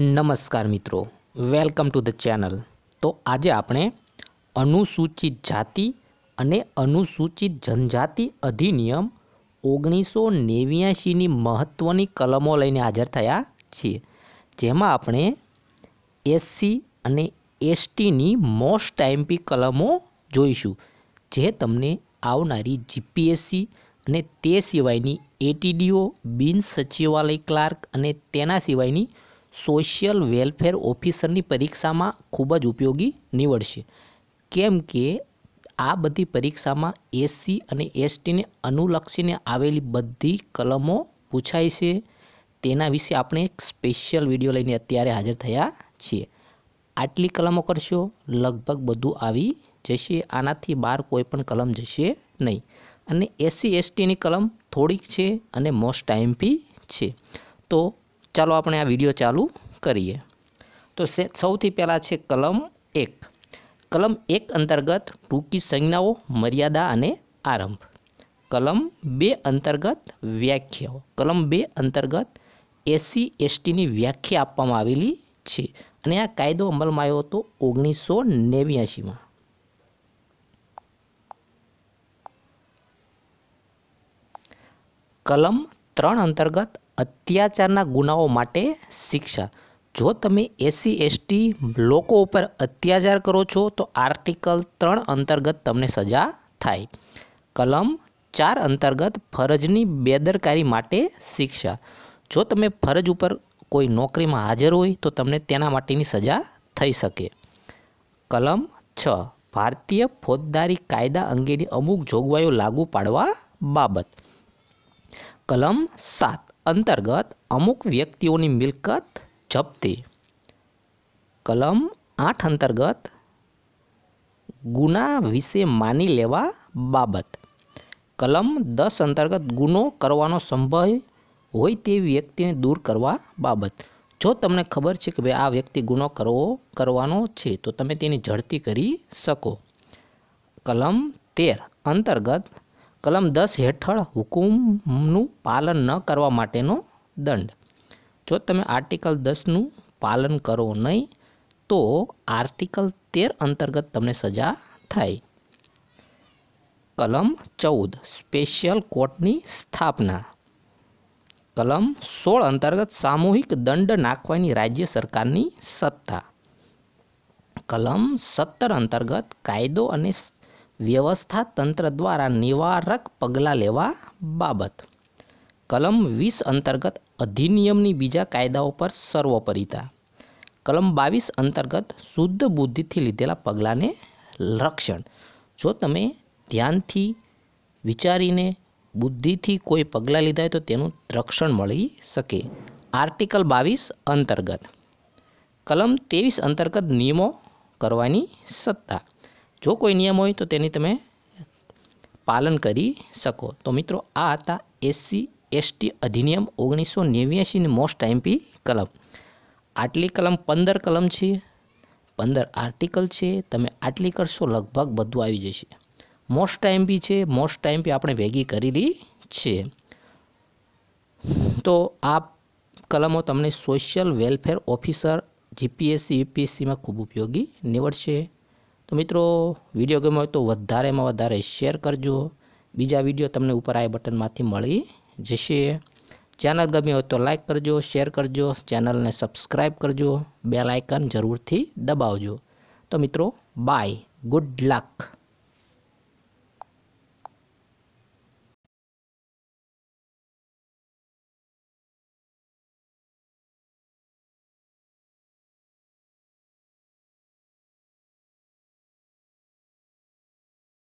नमस्कार मित्रों, welcome to the channel. तो आज आपणे अनुसूचित जाति अने अनुसूचित जनजाति अधिनियम 1989 नी महत्वनी कलमों लईने हाजर थया छीए, जेमां आपणे एससी अने एसटी नी मोस्ट टाइम्पी कलमों जोईशुं, जे तमने आवनारी जीपीएससी अने ते सिवायनी एटीडीओ, बिन सचिवालय क्लार्क अने तेना सिवायनी सोशल वेलफेर ऑफिसर नी परीक्षा में खूबज उपयोगी निवड़शे, केम के आ बधी परीक्षा में एससी अने एसटी ने अनुलक्षीने आवेली बधी कलमों पूछाय छे। तेना विषे आपणे एक स्पेशियल विडियो लईने अत्यारे हाजर थया छीए। आटली कलमों करशो लगभग बधुं आवी जशे, आनाथी बार कोईपण कलम जशे नहीं। अने एससी एसटी नी कलम थोड़ीक छे अने मोस्ट टाइम भी छे। तो चलो अपने आ वीडियो चालू करिए। तो सौथी पहला छे कलम एक। कलम एक अंतर्गत टूकी संज्ञाओं, मर्यादा अने आरंभ। कलम बे अंतर्गत व्याख्याओं। कलम बे अंतर्गत एससी एसटी नी व्याख्या आपवामां आवेली छे अने आ कायदो अमलमां आव्यो तो 1989 में। कलम त्रण अंतर्गत अत्याचारना गुनाओं माटे शिक्षा। जो तमे एससी एसटी लोको पर अत्याचार करो छो तो आर्टिकल 3 अंतर्गत तमने सजा थाय। कलम 4 अंतर्गत फरजनी बेदरकारी माटे शिक्षा। जो तमे फरज पर कोई नौकरी में हाजर होय तो तमने तेना माटेनी सजा थई सके। कलम 6 भारतीय फौजदारी कायदा अंगेनी अमुक जोगवाईओ लागू पाडवा बाबत। कलम 7 अंतर्गत अमुक व्यक्तिओनी मिलकत जप्ती। कलम 8 अंतर्गत गुना विषे मानी लेवा बाबत। कलम 10 अंतर्गत गुनो करवानो संभव होय ते व्यक्तिने दूर करवा बाबत। जो तमने खबर छे के भाई आ व्यक्ति गुनो करवानो छे तो तमे तेनी झड़ती करी सको। कलम 13 अंतर्गत कलम 10 हेठळ हुकुमनुं पालन न करवा माटेनो दंड। जो तमे आर्टिकल 10 नुं पालन करो नहीं तो आर्टिकल 13 अंतर्गत तमने सजा थाय। कलम 14 स्पेशियल कोर्टनी स्थापना। कलम 16 अंतर्गत सामूहिक दंड नाखवानी राज्य सरकारनी सत्ता। कलम 17 अंतर्गत कायदो अने व्यवस्था तंत्र द्वारा निवारक पगला लेवा बाबत। कलम 20 अंतर्गत अधिनियमनी बीजा कायदाओं पर सर्वोपरिता। कलम 22 अंतर्गत शुद्ध बुद्धि थी लीधेला पगलाने रक्षण। जो तमे ध्यान थी विचारीने बुद्धि थी कोई पगला लीधा है तो तेनु रक्षण मळी सके, आर्टिकल 22 अंतर्गत। कलम 23 अंतर्गत नियमों करवानी सत्ता। जो कोई नियम होय तो तेनी तमे पालन करी सको। तो मित्रों आ था एससी एसटी अधिनियम 1989 ने मोस्ट टाइम्पी कलम। आटली कलम 15 कलम छे, 15 आर्टिकल छे। तमे आटली करशो लगभग बधुं आई जशे। मोस्ट टाइम्पी छे, मोस्ट टाइम्पी आपणे भेगी करेली छे। तो आ कलमों तमने social welfare officer, GPSC, UPSC में खूब उपयोगी निवड़शे। तो मित्रों विडियो गम्यो तो वधारे में वधारे शेर करजो। बीजा विडियो तमने ऊपर आए बटन मांथी मळी जशे। चैनल गम्यो हो तो लाइक करजो, शेर करजो, चैनल ने सब्सक्राइब करजो, बेल आइकन जरूरथी दबावजो। तो मित्रों बाय, गुड लक।